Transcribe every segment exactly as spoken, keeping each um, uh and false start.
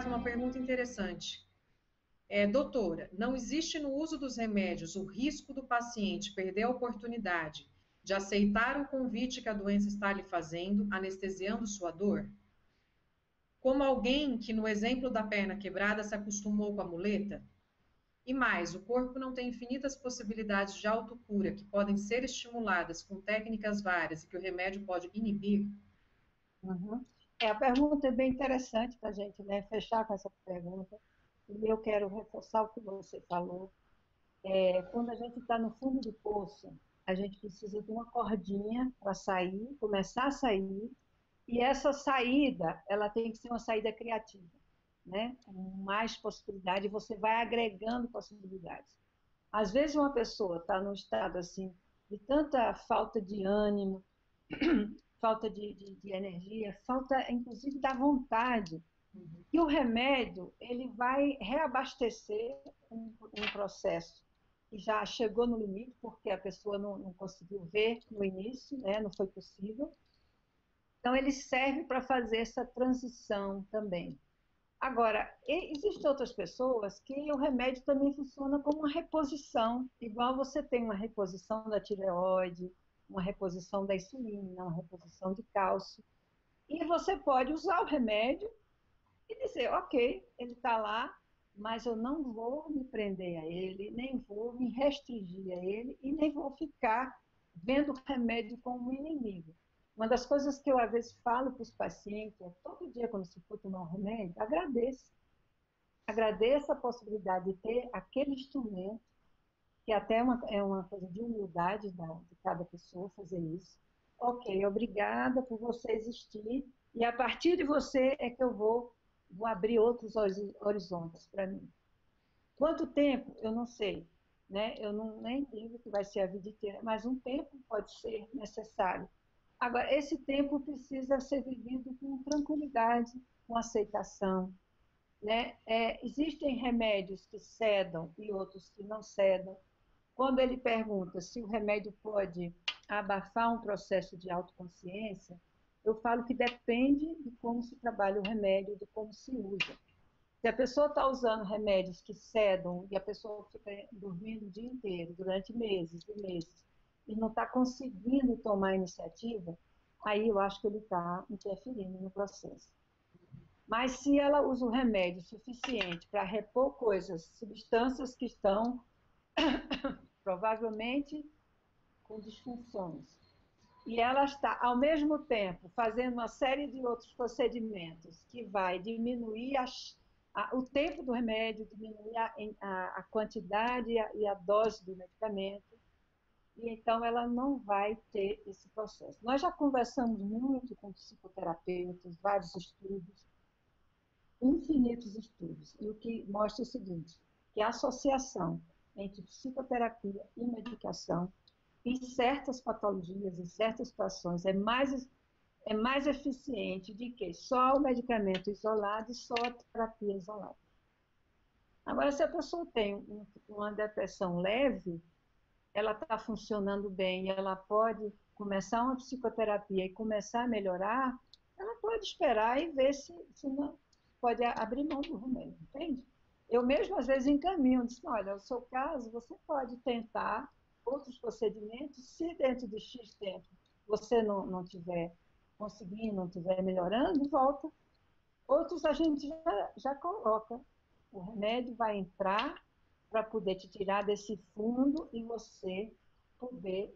faz uma pergunta interessante. É, doutora, não existe no uso dos remédios o risco do paciente perder a oportunidade de aceitar o convite que a doença está lhe fazendo, anestesiando sua dor? Como alguém que, no exemplo da perna quebrada, se acostumou com a muleta? E mais, o corpo não tem infinitas possibilidades de autocura que podem ser estimuladas com técnicas várias e que o remédio pode inibir? Uhum. É, a pergunta é bem interessante para a gente, né, fechar com essa pergunta. E eu quero reforçar o que você falou. É, quando a gente está no fundo do poço, a gente precisa de uma cordinha para sair, começar a sair, e essa saída, ela tem que ser uma saída criativa, né, com mais possibilidade, você vai agregando possibilidades. Às vezes uma pessoa está num estado assim, de tanta falta de ânimo, falta de, de, de energia, falta inclusive da vontade, uhum. E o remédio, ele vai reabastecer um, um processo que já chegou no limite, porque a pessoa não, não conseguiu ver no início, né, não foi possível. Então ele serve para fazer essa transição também. Agora, existem outras pessoas que o remédio também funciona como uma reposição, igual você tem uma reposição da tireoide, uma reposição da insulina, uma reposição de cálcio, e você pode usar o remédio e dizer, ok, ele está lá, mas eu não vou me prender a ele, nem vou me restringir a ele, e nem vou ficar vendo o remédio como inimigo. Uma das coisas que eu, às vezes, falo para os pacientes, é todo dia, quando se for tomar um remédio, agradeça. Agradeça a possibilidade de ter aquele instrumento, que até é uma, é uma coisa de humildade da, de cada pessoa fazer isso. Ok, obrigada por você existir, e a partir de você é que eu vou, vou abrir outros horizontes para mim. Quanto tempo? Eu não sei. Né? Eu não, nem digo que vai ser a vida inteira, mas um tempo pode ser necessário. Agora, esse tempo precisa ser vivido com tranquilidade, com aceitação, né? É, existem remédios que cedam e outros que não cedam. Quando ele pergunta se o remédio pode abafar um processo de autoconsciência, eu falo que depende de como se trabalha o remédio, de como se usa. Se a pessoa está usando remédios que cedam e a pessoa fica dormindo o dia inteiro, durante meses e meses, e não está conseguindo tomar iniciativa, aí eu acho que ele está interferindo no processo. Mas se ela usa o remédio suficiente para repor coisas, substâncias que estão provavelmente com disfunções, e ela está ao mesmo tempo fazendo uma série de outros procedimentos que vai diminuir as, a, o tempo do remédio, diminuir a, a, a quantidade e a, e a dose do medicamento, e então ela não vai ter esse processo. Nós já conversamos muito com psicoterapeutas, vários estudos, infinitos estudos, e o que mostra é o seguinte, que a associação entre psicoterapia e medicação em certas patologias, em certas situações, é mais, é mais eficiente do que só o medicamento isolado e só a terapia isolada. Agora, se a pessoa tem uma depressão leve, ela está funcionando bem, ela pode começar uma psicoterapia e começar a melhorar, ela pode esperar e ver se, se não pode abrir mão do remédio, entende? Eu mesmo, às vezes, encaminho, disse, olha, no seu caso, você pode tentar outros procedimentos, se dentro de X tempo você não, não tiver conseguindo, não tiver melhorando, volta. Outros a gente já, já coloca, o remédio vai entrar, para poder te tirar desse fundo e você poder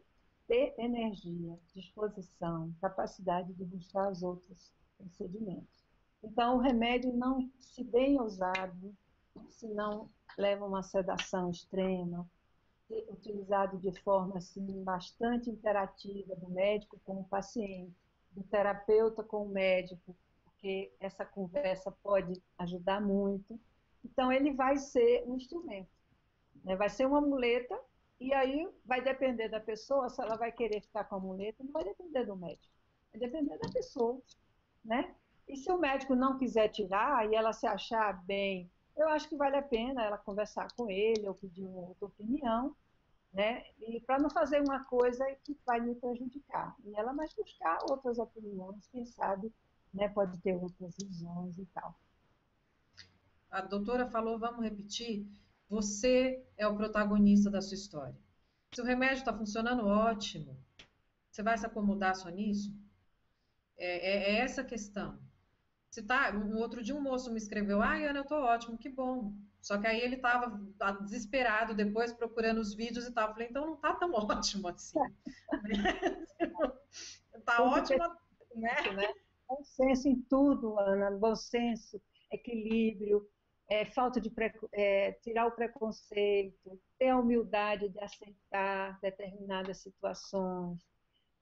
ter energia, disposição, capacidade de buscar os outros procedimentos. Então, o remédio, não, se bem usado, se não leva uma sedação extrema, se utilizado de forma assim, bastante interativa do médico com o paciente, do terapeuta com o médico, porque essa conversa pode ajudar muito. Então, ele vai ser um instrumento. Vai ser uma muleta, e aí vai depender da pessoa, se ela vai querer ficar com a muleta, não vai depender do médico, vai depender da pessoa, né? E se o médico não quiser tirar, e ela se achar bem, eu acho que vale a pena ela conversar com ele, ou pedir uma outra opinião, né? E para não fazer uma coisa que vai me prejudicar, e ela vai buscar outras opiniões, quem sabe, né, pode ter outras visões e tal. a doutora falou, vamos repetir, você é o protagonista da sua história. Se o remédio está funcionando, ótimo. Você vai se acomodar só nisso? É, é, é essa a questão. Se tá, um outro dia um moço me escreveu, ai, Ana, eu estou ótimo, que bom. Só que aí ele estava desesperado depois, procurando os vídeos e tal. Eu falei, então não está tão ótimo assim. Está ótimo, né? Bom senso em tudo, Ana. Bom senso, equilíbrio, é, falta de pre... é, tirar o preconceito, ter a humildade de aceitar determinadas situações.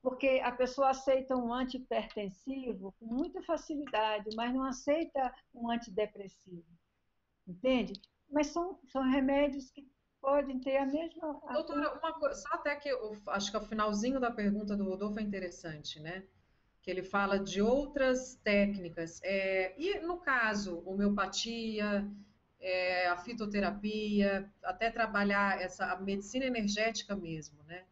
Porque a pessoa aceita um antipertensivo com muita facilidade, mas não aceita um antidepressivo. Entende? Mas são, são remédios que podem ter a mesma... Doutora, uma coisa, só até que eu acho que o finalzinho da pergunta do Rodolfo é interessante, né? Que ele fala de outras técnicas. É, e, no caso, homeopatia, é, a fitoterapia, até trabalhar essa, a medicina energética mesmo, né?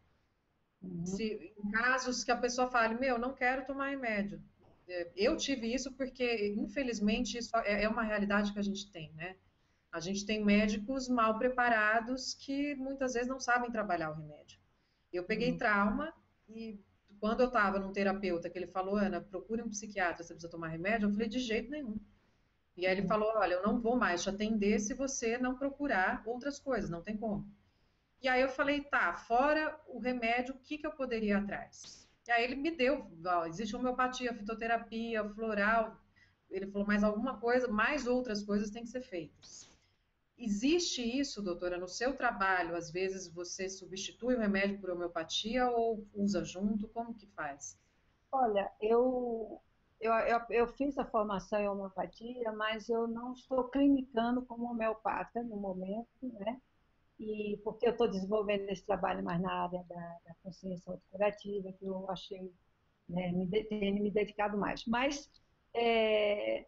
Uhum. Se, em casos que a pessoa fale, meu, não quero tomar remédio. É, eu tive isso porque, infelizmente, isso é, é uma realidade que a gente tem, né? A gente tem médicos mal preparados que muitas vezes não sabem trabalhar o remédio. Eu peguei uhum. trauma e quando eu estava num terapeuta que ele falou, Ana, procure um psiquiatra, você precisa tomar remédio, eu falei, de jeito nenhum. E aí ele falou, olha, eu não vou mais te atender se você não procurar outras coisas, não tem como. E aí eu falei, tá, fora o remédio, o que, que eu poderia ir atrás? E aí ele me deu, ó, existe homeopatia, fitoterapia, floral, ele falou, mas alguma coisa, mais outras coisas têm que ser feitas. Existe isso, doutora, no seu trabalho? Às vezes você substitui o remédio por homeopatia ou usa junto? Como que faz? Olha, eu, eu, eu, eu fiz a formação em homeopatia, mas eu não estou clinicando como homeopata no momento, né? E porque eu estou desenvolvendo esse trabalho mais na área da, da consciência autocurativa, que eu achei, né, me, tenho me dedicado mais. Mas... É,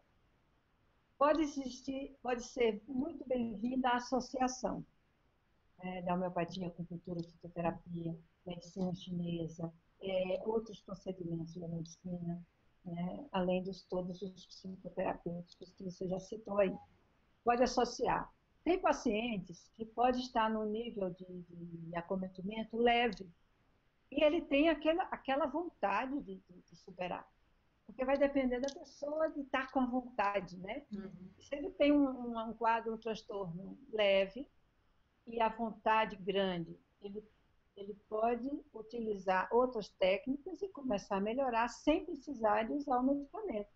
Pode existir, pode ser muito bem-vinda a associação, né, da homeopatia com cultura, fitoterapia, medicina chinesa, é, outros procedimentos da medicina, né, além dos todos os psicoterapêuticos que você já citou aí. Pode associar. Tem pacientes que pode estar num nível de, de acometimento leve e ele tem aquela, aquela vontade de, de, de superar. Porque vai depender da pessoa de estar com vontade, né? Uhum. Se ele tem um, um, um quadro, um transtorno leve e a vontade grande, ele, ele pode utilizar outras técnicas e começar a melhorar sem precisar de usar o medicamento.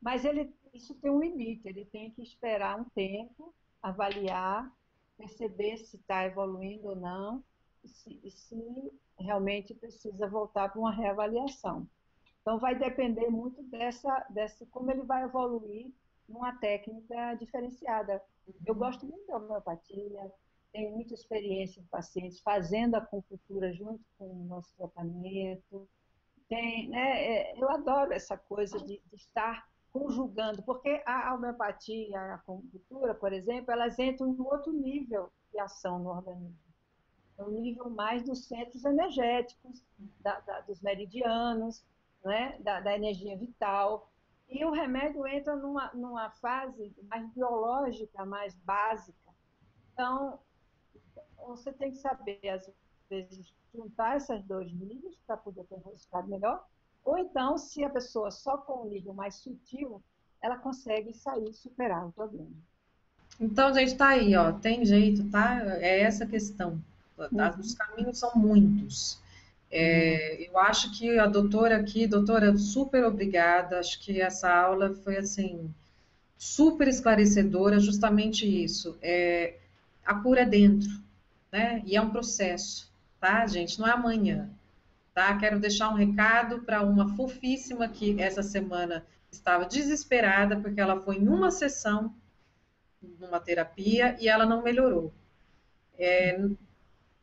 Mas ele, isso tem um limite, ele tem que esperar um tempo, avaliar, perceber se está evoluindo ou não, e se, e se realmente precisa voltar para uma reavaliação. Então, vai depender muito dessa, dessa, como ele vai evoluir numa técnica diferenciada. Eu gosto muito da homeopatia, tenho muita experiência de pacientes fazendo a acupuntura junto com o nosso tratamento. Tem, né, eu adoro essa coisa de, de estar conjugando, porque a homeopatia e a acupuntura, por exemplo, elas entram em outro nível de ação no organismo. É um nível mais dos centros energéticos, da, da, dos meridianos, né, da, da energia vital, e o remédio entra numa, numa fase mais biológica, mais básica. Então, você tem que saber, às vezes, juntar esses dois níveis para poder ter um resultado melhor, ou então, se a pessoa só com um nível mais sutil, ela consegue sair e superar o problema. Então, gente, tá aí, ó, tem jeito, tá? É essa a questão. Uhum. Os caminhos são muitos. É, eu acho que a doutora aqui, doutora, super obrigada, acho que essa aula foi, assim, super esclarecedora, justamente isso, é, a cura é dentro, né, e é um processo, tá, gente, não é amanhã, tá, quero deixar um recado para uma fofíssima que essa semana estava desesperada, porque ela foi em uma sessão, numa terapia, e ela não melhorou, é...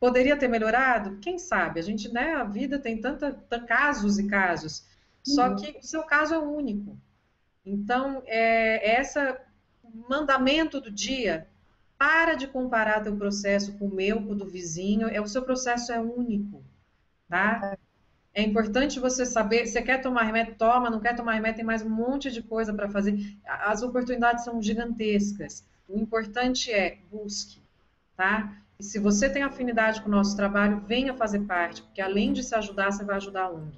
Poderia ter melhorado? Quem sabe? A gente, né, a vida tem tanta, tanta casos e casos. Só uhum. que o seu caso é único. Então, é, é esse mandamento do dia, para de comparar teu processo com o meu, com o do vizinho, é, o seu processo é único, tá? É importante você saber, você quer tomar remédio, toma, não quer tomar remédio, tem mais um monte de coisa para fazer. As oportunidades são gigantescas. O importante é busque, tá? E se você tem afinidade com o nosso trabalho, venha fazer parte, porque além de se ajudar, você vai ajudar a ONG.